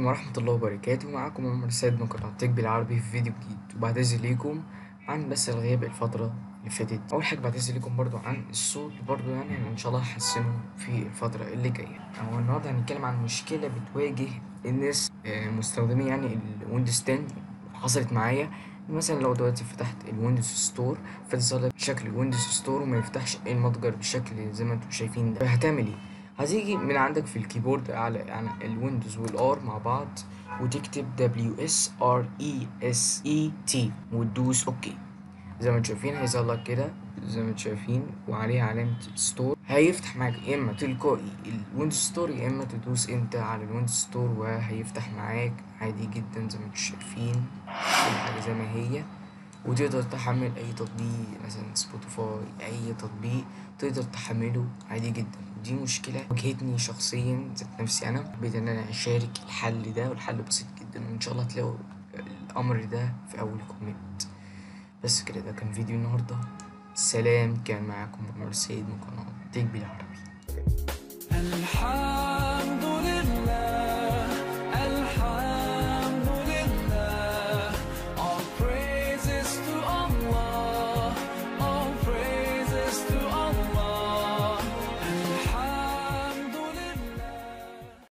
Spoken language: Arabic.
عليكم ورحمة الله وبركاته. معكم عمر سيد من قناة تك بالعربي في فيديو جديد، وبعتذر ليكم عن بس الغياب الفترة اللي فاتت. أول حاجة بعتذر ليكم برضو عن الصوت، برضو يعني إن شاء الله هحسنه في الفترة اللي جاية. أو النهاردة هنتكلم عن مشكلة بتواجه الناس مستخدمين يعني الويندوز 10. حصلت معايا مثلا لو دلوقتي فتحت الويندوز ستور فتظهر لك بشكل ويندوز ستور وما يفتحش المتجر بالشكل زي ما انتم شايفين ده. هتعمل ايه؟ هتيجي من عندك في الكيبورد على الويندوز والار مع بعض وتكتب WSRESET وتدوس اوكي. زي ما انتم شايفين هيظهر لك كده زي ما انتم شايفين وعليها علامه ستور. هيفتح معاك يا اما تلقائي الويندوز ستور يا اما تدوس انت على الويندوز ستور وهيفتح معاك عادي جدا زي ما انتم شايفين الحاجه زي ما هي، وتقدر تحمل اي تطبيق مثلا سبوتوفاي، اي تطبيق تقدر تحمله عادي جدا. دي مشكله واجهتني شخصيا ذات نفسي، انا حبيت ان انا اشارك الحل ده، والحل بسيط جدا وان شاء الله هتلاقوا الامر ده في اول كومنت. بس كده ده كان فيديو النهارده. سلام، كان معاكم عمر سيد من قناة تك بالعربي.